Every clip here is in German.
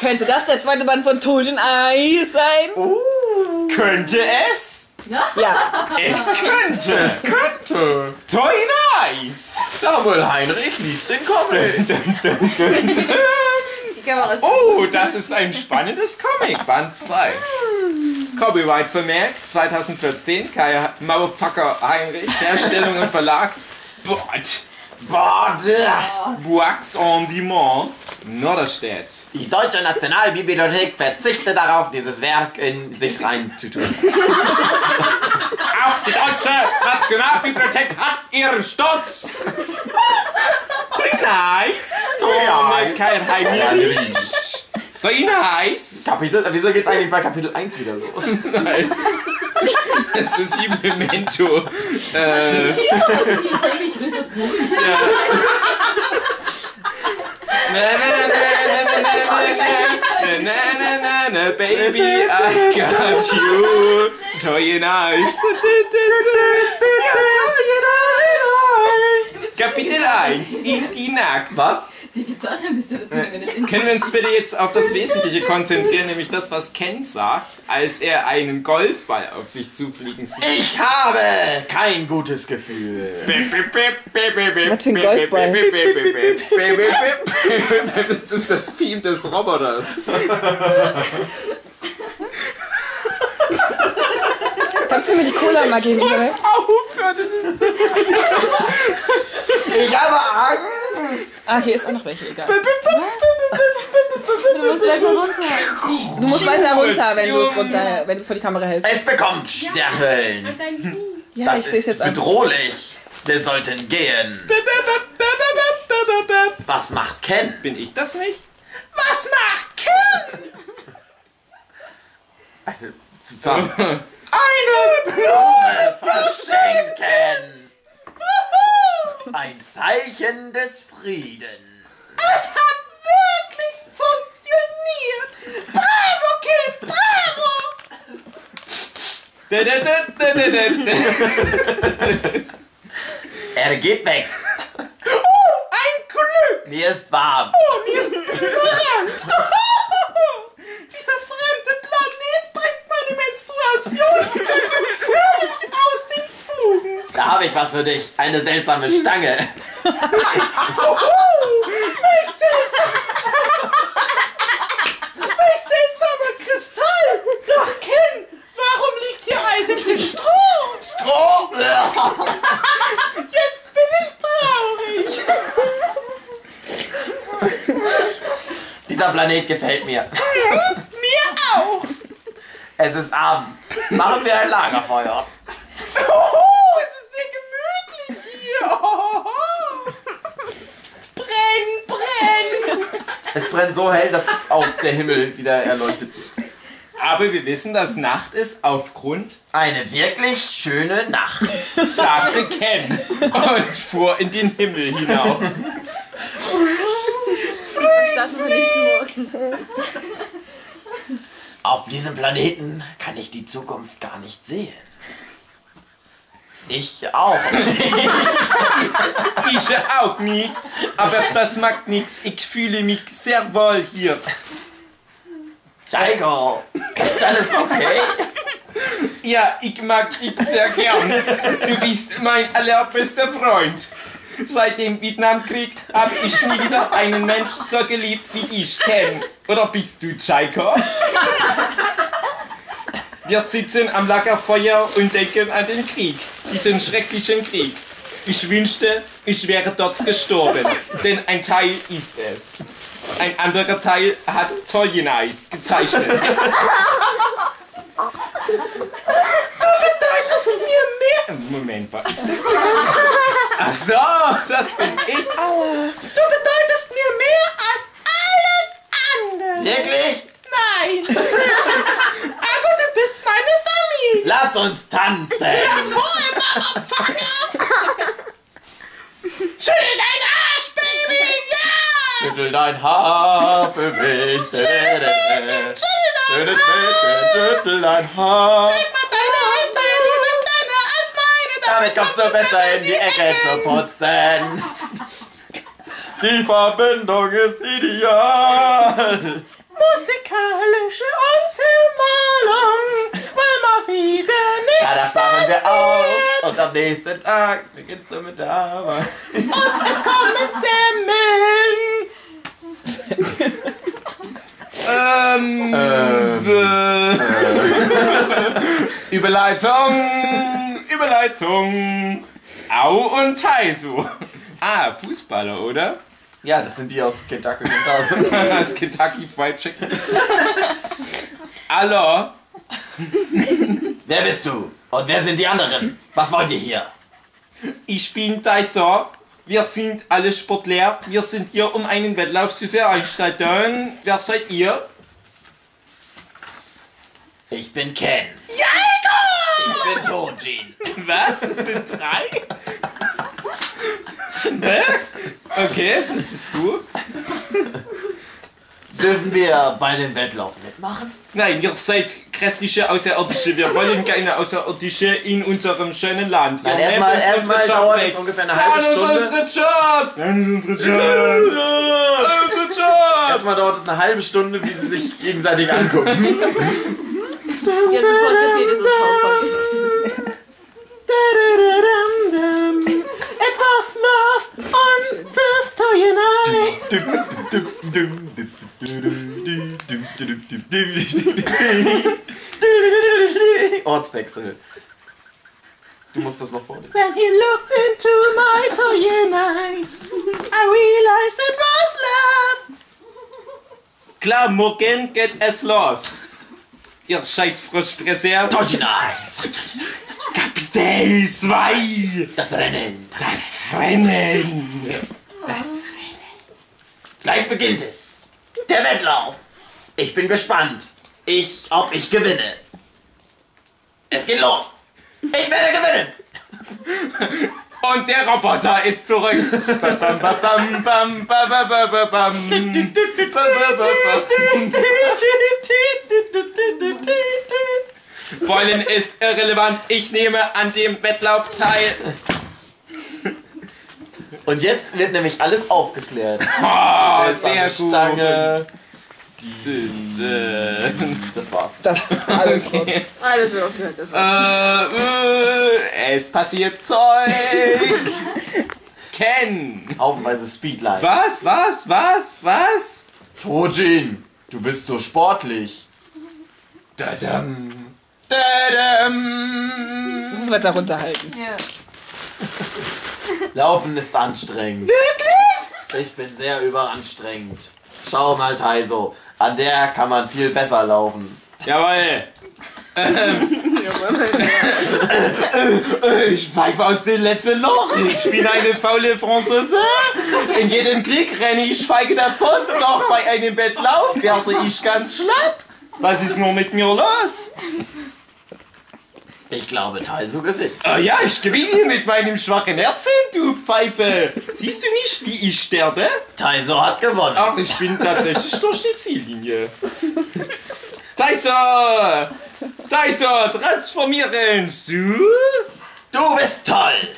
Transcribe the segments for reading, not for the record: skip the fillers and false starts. Könnte das der zweite Band von Toyn'Eyes sein? Könnte es? Ja. Es könnte. Toyn'Eyes. Karl-Heinrich liest den Comic. Die Kamera ist das ist ein spannendes Comic. Band 2. Copyright vermerkt 2014. Kai Motherfucker Heinrich. Herstellung und Verlag. Buax on Demand, Norderstedt. Die Deutsche Nationalbibliothek verzichtet darauf, dieses Werk in sich reinzutun. Auch die Deutsche Nationalbibliothek hat ihren Stutz. Toyn'Eyes. Karl-Heinrich. Toyn'Eyes. Wieso geht's eigentlich bei Kapitel 1 wieder los? Nein. Es ist wie Memento. Na, baby, I got you. Toyn'Eyes. Kapitel 1, in die Nacht. Was? Die Gitarre müsste dazu gewinnen. Können wir uns bitte jetzt auf das Wesentliche konzentrieren, nämlich das, was Ken sagt, als er einen Golfball auf sich zufliegen sieht. Ich habe kein gutes Gefühl. Was für ein Golfball? Das ist das Theme des Roboters. Kannst du mir die Cola mal geben? Ich muss aufhören, das ist so. Ich habe Angst. Ah, hier ist auch noch welche, egal. Du musst weiter runter. Du musst weiter runter, wenn du es vor die Kamera hältst. Es bekommt Stacheln. Ja, das ist bedrohlich. Wir sollten gehen. Was macht Ken? Bin ich das nicht? Was macht Ken? Eine Blume verschenken. Ein Zeichen des Frieden. Es hat wirklich funktioniert. Bravo, Kid, bravo. Er geht weg. Oh, ein Glück. Mir ist warm. Oh, mir ist überrannt. Dieser fremde Planet bringt meine Menstruationszüge völlig aus den Fugen. Da habe ich was für dich. Eine seltsame Stange. Ein seltsamer Kristall. Doch, Ken, warum liegt hier eigentlich Stroh? Stroh? Jetzt bin ich traurig. Dieser Planet gefällt mir. Mir auch. Es ist Abend. Machen wir ein Lagerfeuer. Es brennt so hell, dass auch der Himmel wieder erleuchtet wird. Aber wir wissen, dass Nacht ist aufgrund... Eine wirklich schöne Nacht, sagte Ken und fuhr in den Himmel hinauf. Auf diesem Planeten kann ich die Zukunft gar nicht sehen. Ich auch. Ich auch nicht. Aber das macht nichts. Ich fühle mich sehr wohl hier. Jaigo, ist alles okay? Ja, ich mag dich sehr gern. Du bist mein allerbester Freund. Seit dem Vietnamkrieg habe ich nie wieder einen Menschen so geliebt, wie ich kenne. Oder bist du Jaigo? Wir sitzen am Lagerfeuer und denken an den Krieg, diesen schrecklichen Krieg. Ich wünschte, ich wäre dort gestorben, denn ein Teil ist es. Ein anderer Teil hat Toyn'Eyes gezeichnet. Du bedeutest mir mehr... Moment, war ich das? Ach so, das bin ich. Du bedeutest mir mehr als alles andere. Wirklich? Nein. Lass uns tanzen! Jawohl, Motherfucker! Schüttel dein Arsch, Baby! Ja! Schüttel dein Haar für mich! Schüttel dein Haar! Zeig mal deine Hände, die sind kleiner als meine! Damit kommst du besser in die Ecke zu putzen! Die Verbindung ist ideal! musikalische Unvermalung, weil mal wieder nichts ja, da sparen wir auf und am nächsten Tag beginnst du mit der Arbeit. Und es kommen Semmeln. Überleitung. Au und Taisu. Ah, Fußballer, oder? Ja, das sind die aus Kentucky. Das Kentucky Fried Chicken. Hallo. Wer bist du? Und wer sind die anderen? Was wollt ihr hier? Ich bin Taiso. Wir sind alle Sportler. Wir sind hier, um einen Wettlauf zu veranstalten. Wer seid ihr? Ich bin Ken. Jaiko! Ich bin Tojin. Was? Es sind drei? Ne? Okay, das bist du. Dürfen wir bei dem Wettlauf mitmachen? Nein, ihr seid grässliche Außerirdische. Wir wollen keine Außerirdische in unserem schönen Land. Nein, erstmal dauert es ungefähr eine halbe Stunde. Erstmal dauert es eine halbe Stunde, wie sie sich gegenseitig angucken. Ja, it was love on first Toyn'Eyes Eis. Ortswechsel. Du musst das noch vorlesen. When he looked into my Toyn'Eyes Eis, I realized it was love. Klar, morgen geht es los. Ihr scheiß Froschfresser. Toyn'Eyes Eis. Kapitel 2! Das Rennen! Gleich beginnt es! Der Wettlauf! Ich bin gespannt, ob ich gewinne! Es geht los! Ich werde gewinnen! Und der Roboter ist zurück! Wollen ist irrelevant. Ich nehme an dem Wettlauf teil. Und jetzt wird nämlich alles aufgeklärt. Oh, sehr gut. Stange. Das war's. Das alles okay. Alles wird aufgeklärt. Es passiert Zeug. Ken. Haufenweise Speedlight. Was? Tojin, du bist so sportlich. Müssen wir da runterhalten. Ja. Laufen ist anstrengend. Wirklich? Ich bin sehr überanstrengend. Schau mal, Taiso. An der kann man viel besser laufen. Jawohl. Ich pfeife aus dem letzten Loch. Ich bin eine faule Franzose. In jedem Krieg renne ich schweige davon. Doch bei einem Wettlauf werde ich ganz schlapp. Was ist nur mit mir los? Ich glaube, Taiso gewinnt. Oh ja, ich gewinne mit meinem schwachen Herzen, du Pfeife. Siehst du nicht, wie ich sterbe? Taiso hat gewonnen. Ach, ich bin tatsächlich durch die Ziellinie. Taiso, transformieren. Du bist toll.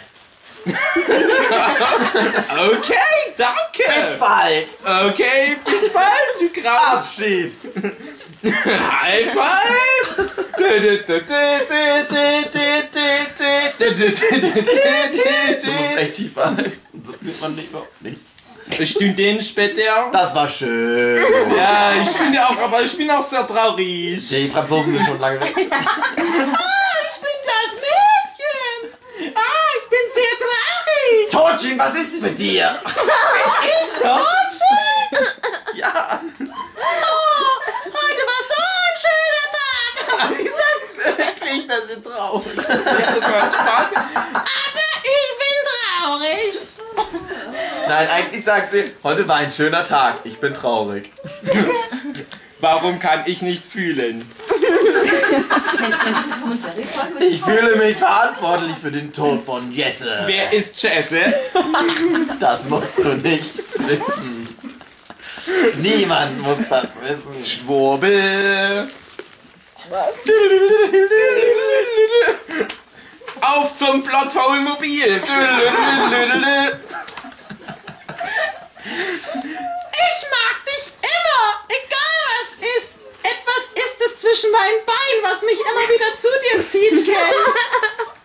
Okay, danke. Bis bald. Okay, bis bald, du Graf. Abschied. High five! Du musst echt tief atmen, sonst sieht man überhaupt nichts. Stunden später. Das war schön. Ja, ich finde auch, aber ich bin auch sehr traurig. Die Franzosen sind schon lange weg. Ah, ich bin das Mädchen! Ah, ich bin sehr traurig! Tojin, was ist denn mit dir? Bin ich Tojin? Ja. Ich bin so traurig. Das war Spaß. Aber ich bin traurig. Nein, eigentlich sagt sie, heute war ein schöner Tag. Ich bin traurig. Warum kann ich nicht fühlen? Ich fühle mich verantwortlich für den Tod von Jesse. Wer ist Jesse? Das musst du nicht wissen. Niemand muss das wissen. Schwurbel. Was? Auf zum Plothole Mobil! Ich mag dich immer, egal was zwischen meinen Beinen, was mich immer wieder zu dir ziehen kann.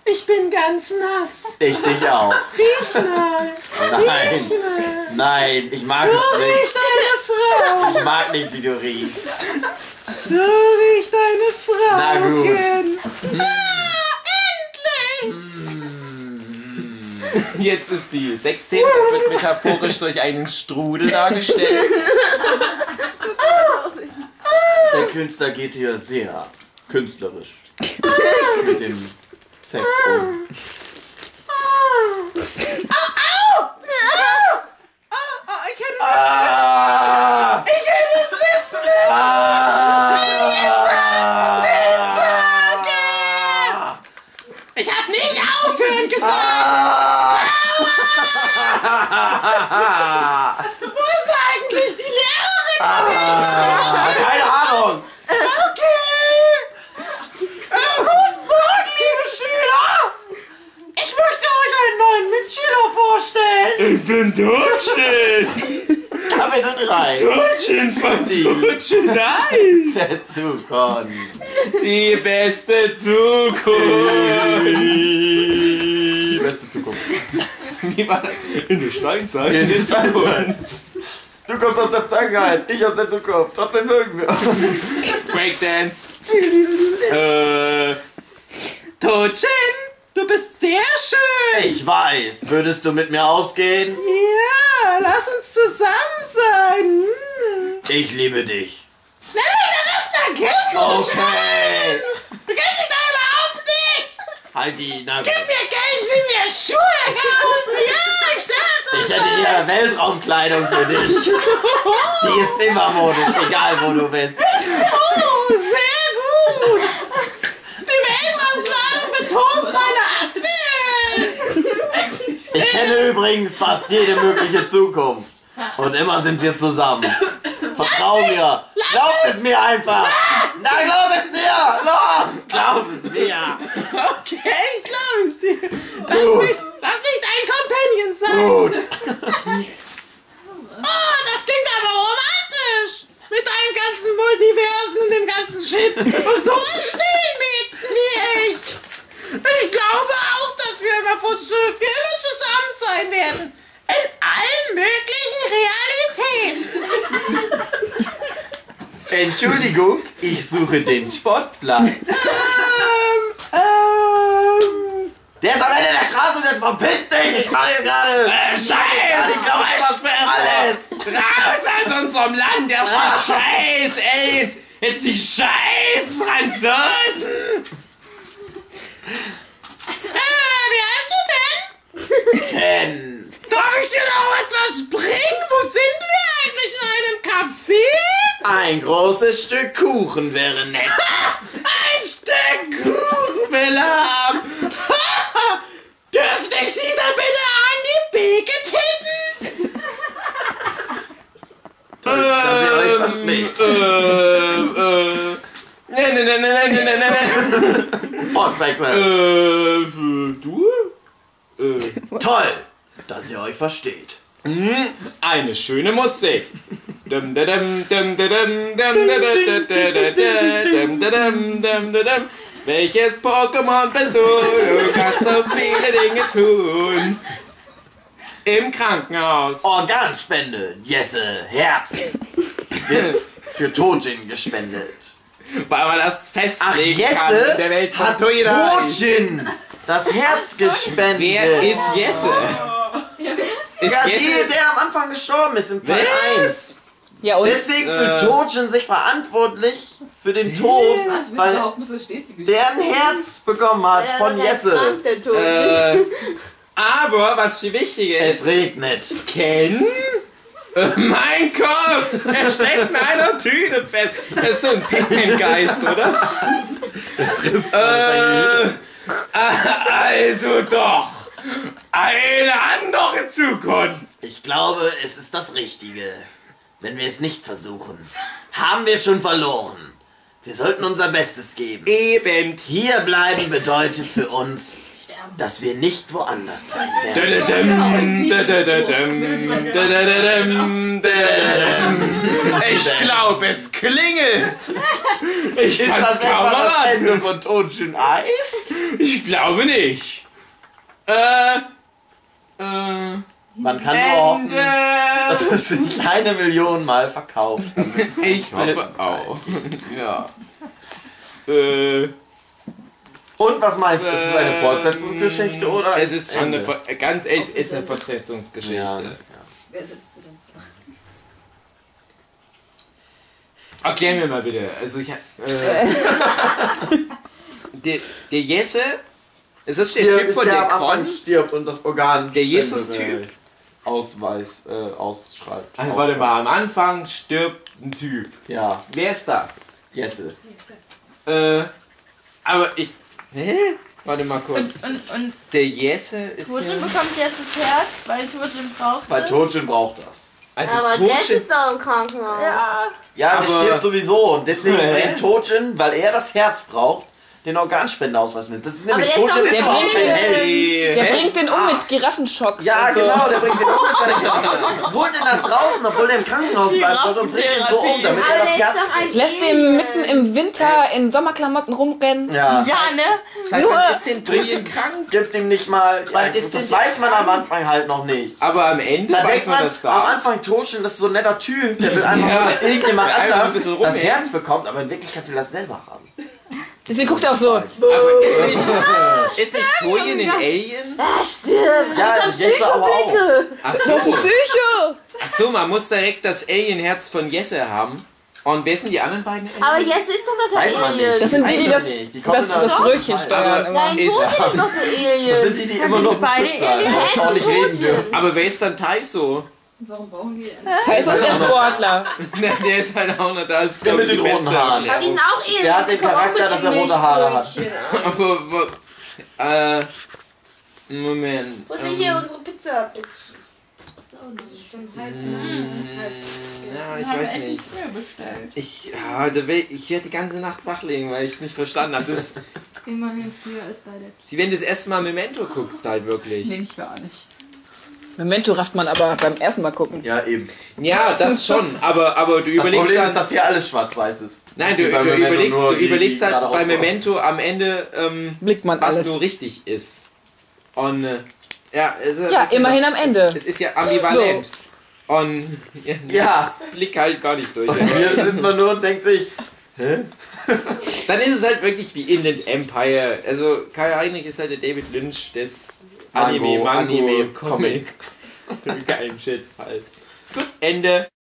Ich bin ganz nass. Ich dich auch. Riech mal. Nein. Riech mal. Nein, ich mag es nicht. So riecht deine Frau. Ich mag nicht, wie du riechst. So riecht deine Frau. Na gut. Ah, endlich! Jetzt ist die 16. Das wird metaphorisch durch einen Strudel dargestellt. Der Künstler geht hier sehr künstlerisch mit dem Sex um. Oh, oh, oh, oh, oh, ich hätte das wissen müssen. Ich hab nicht aufhören gesagt! Wo ist eigentlich die Lehrerin? Keine Ahnung! Okay! Guten Morgen, liebe Schüler! Ich möchte euch einen neuen Mitschüler vorstellen! Ich bin Tutschin! Kapitel 3! Tutschin von Toyn'Eyes! Beste Zukunft! Die beste Zukunft! Die beste Zukunft. Wie war das? In der Steinzeit? In der Steinzeit. Du kommst aus der Vergangenheit, ich aus der Zukunft. Trotzdem mögen wir uns. Breakdance. Tutschin, du bist sehr schön. Ich weiß. Würdest du mit mir ausgehen? Ja, lass uns zusammen sein. Ich liebe dich. Nein, da ist ein okay. Du kennst dich da überhaupt nicht. Halt die Nagel. Gib mir Geld, ich will mir Schuhe kaufen. Ja, ich stelle es. Ich hätte hier Weltraumkleidung für dich. Die ist immer modisch, egal wo du bist. Oh, sehr gut. Die Weltraumkleidung betont meine Achseln. Ich kenne übrigens fast jede mögliche Zukunft. Und immer sind wir zusammen. Vertrau mir! Glaub es mir einfach! Na, glaub es mir! Los! Glaub es mir! Okay, ich glaub es dir! Lass mich dein Companion sein! Gut! Oh, das klingt aber romantisch! Mit deinem ganzen Multiversen und dem ganzen Shit! Und so ist Mädchen wie ich! Ich glaube auch, dass wir immer zusammen sein werden! In allen möglichen Realitäten. Entschuldigung, ich suche den Sportplatz. Der ist am Ende der Straße und jetzt verpisst dich! Ich mache hier gerade! Scheiß! Ich glaube, ich versperre alles! Raus aus unserem Land! Der Scheiß, ey! Jetzt die scheiß Franzosen! Wie heißt du denn? Ken! Darf ich dir noch etwas bringen? Wo sind wir eigentlich? In einem Café? Ein großes Stück Kuchen wäre nett. Ein Stück Kuchen will er haben. Dürfte ich Sie da bitte an die Beke tippen? Das ist euch versteckt. Nein. Vorträge. Du? Toll. Dass ihr euch versteht. Eine schöne Musik. Welches Pokémon bist du? Du kannst so viele Dinge tun. Im Krankenhaus. Organspende. Jesse, Herz. Wird für Totin gespendet. Weil man das festlegen kann in der Welt von Totin. Das Herz gespendet. Wer ist Jesse? Ja, der am Anfang gestorben ist, im Teil 1. Ja, und deswegen fühlt Toyn'Eyes sich verantwortlich für den Tod, weil der ein Herz bekommen hat von Jesse. Aber was viel wichtiger ist, es regnet. Ken? Mein Kopf! Er steckt in einer Tüte fest. Das ist so ein Pikmin-Geist, oder? Also doch. Eine andere Zukunft! Ich glaube, es ist das Richtige. Wenn wir es nicht versuchen, haben wir schon verloren. Wir sollten unser Bestes geben. Eben. Hier bleiben bedeutet für uns, dass wir nicht woanders sein werden. Ich glaube, es klingelt. Ist das kaum etwa das Ende von Toyn'Eyes Eis? Ich glaube nicht. Man kann nur hoffen, dass es in kleine Millionen Mal verkauft. Ich hoffe auch. Ja. Und was meinst du? Ist es eine Fortsetzungsgeschichte oder? Es ist schon eine, ganz ehrlich, es ist eine Fortsetzungsgeschichte. Ja. Wer sitzt denn? Erklär mir mal bitte. Also ich der Jesse. Ist das der Typ von der Korn? Stirbt und das Organ. Der Jesus-Typ ausschreibt. Also, warte mal, am Anfang stirbt ein Typ. Ja. Wer ist das? Jesse. Aber ich. Hä? Warte mal kurz. Und der Jesse ist. Toten bekommt Jesses Herz, weil Toten braucht das. Weil Toten braucht das. Also aber Jess ist doch im Krankenhaus. Ja, ja, der stirbt sowieso. Und deswegen bringt Toten, weil er das Herz braucht, den Organspendeausweis mit. Das ist nämlich Toten ist überhaupt kein Held. Der bringt den um mit Giraffenschocks. Ja, genau, der bringt den um mit Giraffenschocks. Holt ihn nach draußen, obwohl der im Krankenhaus bleibt, und bringt ihn so um, damit er das Herz kriegt. Lässt den mitten im Winter in Sommerklamotten rumrennen. Ja, ja, ne? Nur ist den Toten krank. Gibt ihm nicht mal. Das weiß man am Anfang halt noch nicht. Aber am Ende weiß man das da. Am Anfang Toten, das ist so ein netter Typ, der will einfach nur, dass irgendjemand anders das Herz bekommt, aber in Wirklichkeit will er das selber haben. Deswegen guckt er auch so. Aber ist nicht Toyin in Alien? Ah, stimmt. Ja, das ist ein Psycho-Blicke. Ach so. Das ist ein Psycho. Ach so, man muss direkt das Alien-Herz von Jesse haben. Und wer sind die anderen beiden? Aber Jesse ist doch noch kein Alien. Das sind die, die das Brötchen steuern. Nein, Toyin ist doch der Alien. Das sind die, die immer noch nicht reden dürfen. Aber wer ist dann Taiso? Warum brauchen die einen? Taiso ist der Sportler. Der ist halt auch noch da. Das ist der mit den roten Haaren. Aber die sind auch ähnlich. Der hat den Charakter, dass er rote Haare hat. Moment. Wo sind hier unsere Pizza? Oh, das ist schon halb. Ja, ich weiß nicht. Ich werde die ganze Nacht wachlegen, weil ich es nicht verstanden habe. Immerhin früher ist leider. Sie, wenn du das erste Mal Memento guckst, halt wirklich. Nee, ich gar nicht. Memento rafft man aber beim ersten Mal gucken. Ja, eben. Ja, das schon, aber du überlegst. Das Problem dann, ist, dass hier alles schwarz-weiß ist. Nein, du überlegst halt bei Memento am Ende, blickt man was alles nur richtig ist. Und, ja, immerhin am Ende. Es ist ja ambivalent. So. Und, ja. Blick halt gar nicht durch. Und hier sind wir nur und denkt sich, hä? Dann ist es halt wirklich wie in The Empire. Also, Karl-Heinrich ist halt der David Lynch des Anime, Comic. Geil, Shit, halt. Gut, Ende.